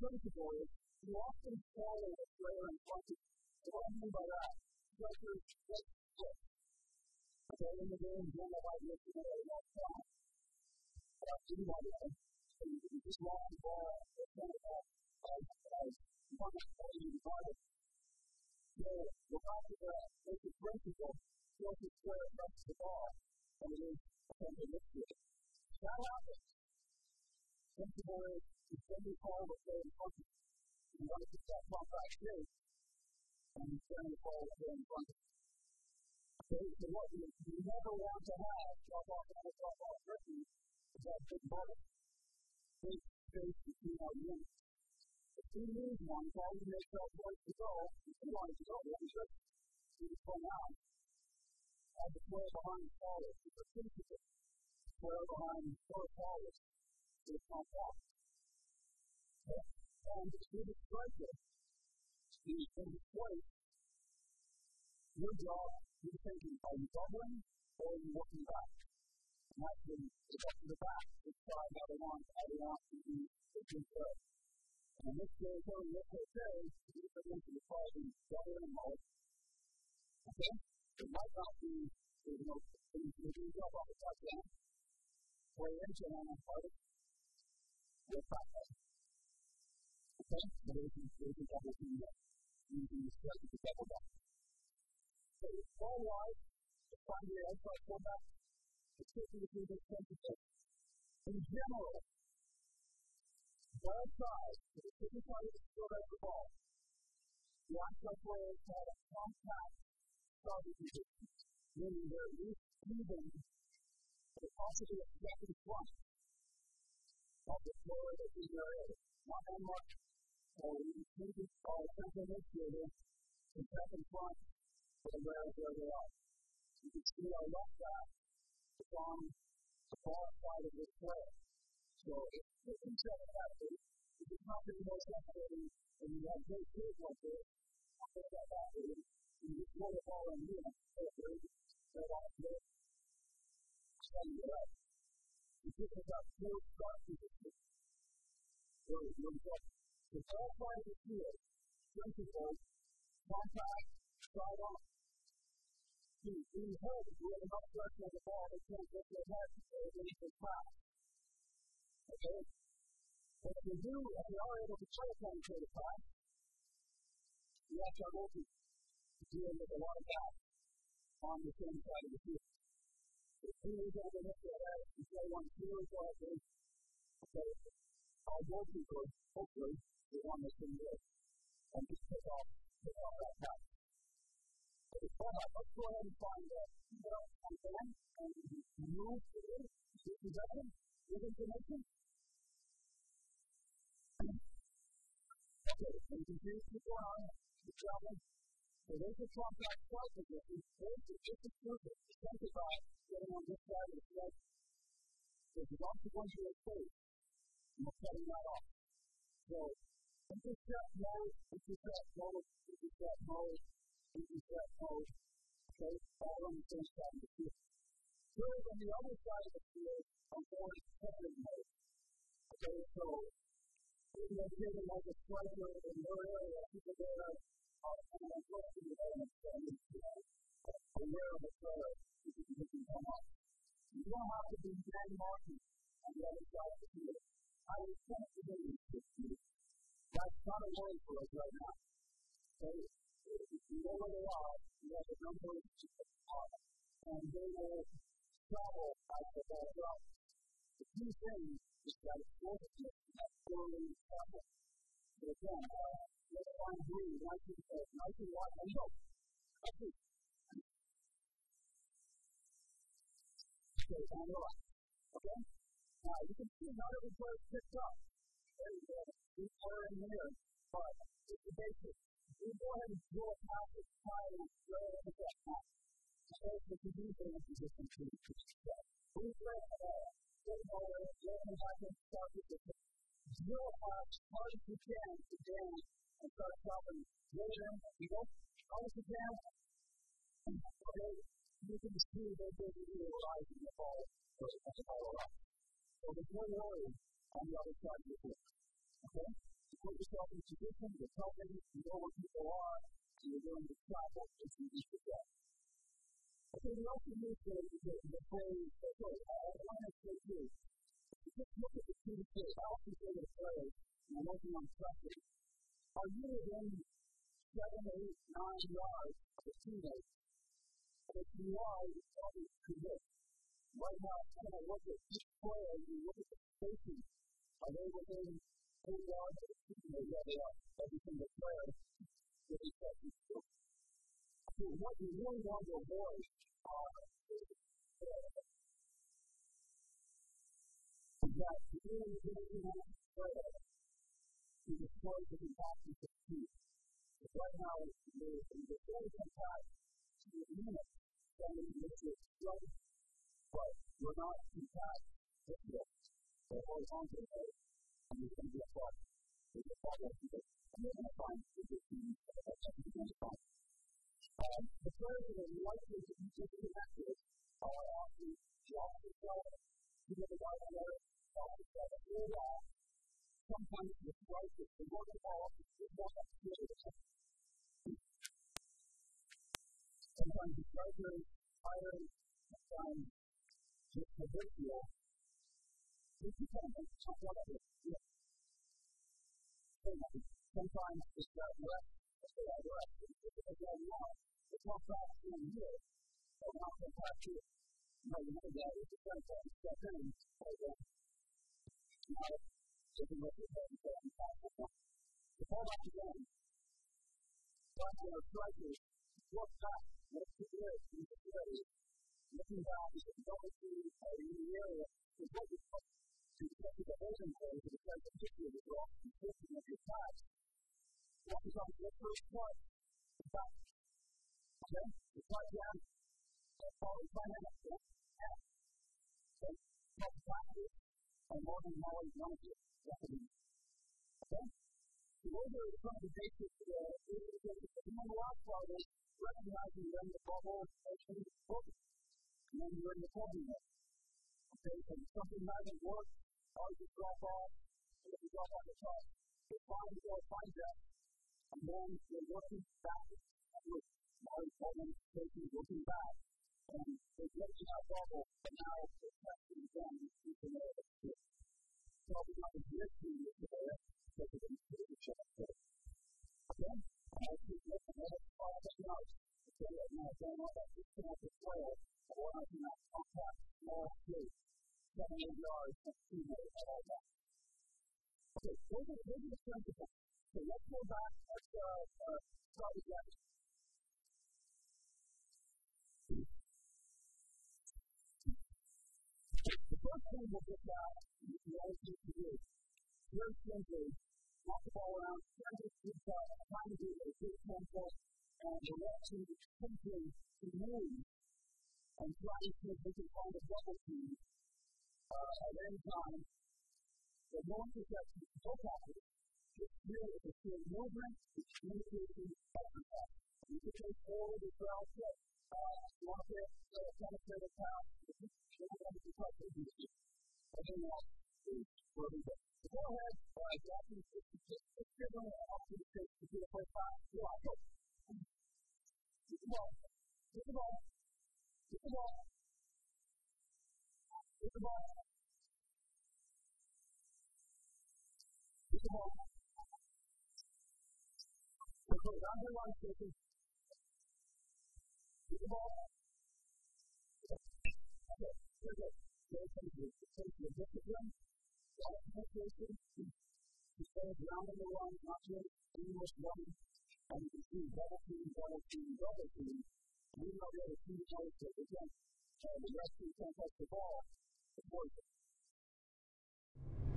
principle is you often follow a prayer and function. What do I mean by that? What you never want to have drop off person is that big burden. Big space between our units. If you lose one, it's all you make that choice to go. If you want to go, one person. You just go now. As the prayer behind follows, it's a principle. The prayer behind prayer follows. It's not that. And if you describe it, you can display your job. You're thinking, are you doubling or are you working back? And that's when you go to the back, it's five other ones to do what you said. And in this day, telling you what they say, you can link to the five and doubling mode. Okay? It might not be, you know, you do your job off the touchdown, or you're into an unemployed, you're back there. Okay? But if you double team that, you can just try to double back. So it's all wide, it's on your outside format, it's taking the people to sensitive. In general, the outside, the second part is still out the ball. The outside players had a compact starting position, meaning they're least even, but it's also the second front of the floor that we are in. Not that much, or maybe all the central midfielder, the second front. And where they are. You can see our left back is on the far side of this player. So if you can set it that way, if it's not getting more separated and you have great tools like this, I'll put that back in and you throw the ball on you and put it in, set off there, set it up. If you can have four start positions, there is no doubt. The far side of the field, principles, contact, side on. In the head, if you have enough pressure on the ball, they can't get their head and they need to pass. Okay? But if they do, and they are able to try to penetrate the pass, you have to go to deal with a lot of guys on the same side of the field. If you need to have enough of that, you play one, two, or four, three. Okay? Our goalkeeper, hopefully, is on the same way. And just take off that pass. Let's go ahead and find that. And move to this. This is evidence. This is information. Okay, so you can see what's going on. Good job. So there's a compact side position. There's a just a surface. It's emphasized getting on this side of the side. There's a consequential space. And we're setting that off. So, intercept mode. Is that mode, okay, all on the same side of the field. Third, on the other side of the field, I'm going to covering mode. Okay, so, if you're given like a striker in your area, people go out and they're going to the elements that need to be aware of the player, because you can come up. You don't have to be man marking on the other side of the field. I would tend to be in this field. That's not a word for us right now. Okay? If you know where they are, you have a number of people on them, and they will travel as the ball drops. The key thing is that it's focused and that's slowly established. But again, let's find green, nice and wide, and look. That's it. Okay, down the line. Okay? Now, you can see not every player picks up. There you go. These are in here, but it's the basics. We go ahead and draw a path that's high and straight over that path. So if you do things, you just continue to success. We play a game over, and I can start with the drill path as hard as you can to dance and start stopping. Later on, you go as hard as you can, and you can see those things that you realize in the ball, or in the ball around. So there's no worry on the other side of the field. Okay? you put yourself in a position to tell them you know where people are, and you're willing to travel if you need to go. I think we also need to phrase, okay, I want to say this. Just look at the two things. I often say the phrase, and I'm working on something. Are you within 7, 8, 9 yards of a teammate? If you are, you're probably too good. Right now, I kind of look at each player and you look at the station. Are they within 8 yards of a teammate? Yeah, they are. Every single player is a second school. So what you really want to avoid are that you really want to pray to destroy the compassion of peace. Because right now, the very compassion to the unit that is strength, but we're not compassion with them. They're horizontal, and you're going to get what? You're going to follow people, and you're going to find people who are going to find. The players that are likely to be disconnected are often lost as well. You know, the guy on there is a little off. Sometimes it's right that the water ball is not that serious. Sometimes the pressure is higher, sometimes it's provincial. This is kind of tough one of it. Sometimes it's that left. It's not fast in here, but not so fast here. No, you know that. It's a sense that it's just in. Now, it's a little bit of a problem. It's all about the end. That's what our strikers look back, look to the earth, and look at it. Looking back, you can go into the area, and what you put to the holding area, because it's like a picture that you're often taking of your past. What is on the first part? The back. Okay? It's right down. That's all it's right down. Okay? That's back here. And more than always one of you. Okay? So those are some of the basics of the indicators. And then the last part is recognizing you're in the bubble and then you're in the turbulence. Okay? So if something doesn't work, always just drop off. And if you drop off the top, it's fine to go find that. And then they're working back with large problems, taking working back, and they're getting out bubble, but now it's testing again, and it's an area that's good. It's probably not a good thing with the area, because it's going to be shut up. Okay? And I think that's another part of the house. It's a little more than what I just came up with well, but what I can contact more with 7 yards of female at all that. Okay, so those are the strengths of that. So let's go back, let's try to get it. The first thing we'll look at is the idea to do. Very simply, walk the ball around, try to keep trying to do a good tempo, and the rest of the country to move and try to see if they can find a double team at any time. The more success is so popular. It's really a field movement, it's communication, you can take all the ground set, walk it, kind of set it down, and then you can touch it, and then walk it, for the day. So go ahead, drop these 66, it's good when it helps you to take the first time, you know, I hope. Get the ball, get the ball, get the ball, get the ball, get the ball. So down here on the station, get the ball. Okay, here goes. There's some of the discipline, a lot of penetration. You stay around on the line, not just English running, and you can see double team, double team, double team. And even though they're the team players that present, the rest of you can't touch the ball, it's worth it.